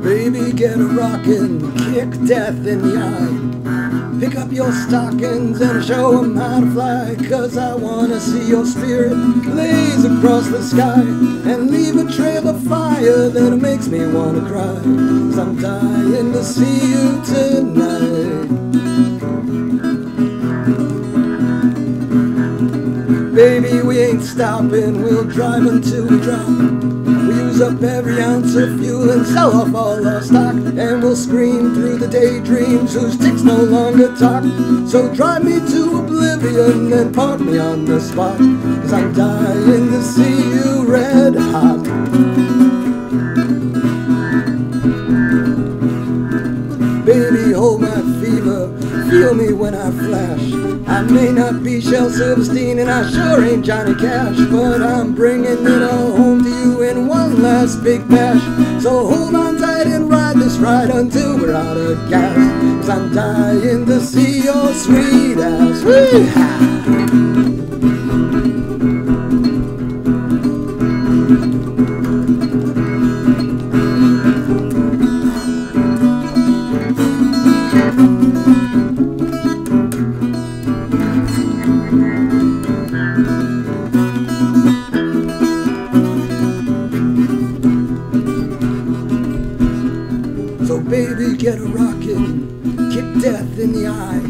Baby, get a rockin', kick death in the eye. Pick up your stockings and show 'em how to fly. 'Cause I wanna see your spirit blaze across the sky and leave a trail of fire that makes me wanna cry. 'Cause I'm dying to see you tonight. Baby, we ain't stopping, we'll drive until we drop. Up every ounce of fuel and sell off all our stock, and we'll scream through the daydreams whose ticks no longer talk. So drive me to oblivion and park me on the spot, 'cause I'm dying to see you red hot. Baby, hold my fever, feel me when I flash. I may not be Shel Silverstein and I sure ain't Johnny Cash, but I'm bringing it all home to you in one last big bash. So hold on tight and ride this ride until we're out of gas, 'cause I'm dying to see your sweet ass. Wee-ha! So baby, get a rockin', kick death in the eye.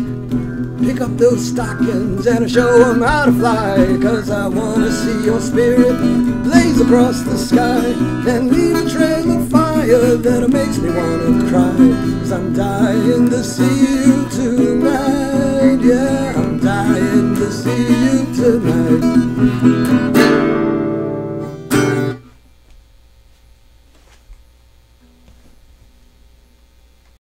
Pick up those stockings and show 'em how to fly. 'Cause I wanna see your spirit blaze across the sky and leave a trail of fire that makes me wanna cry. 'Cause I'm dying to see you tonight. Yeah, I'm dying to see you tonight.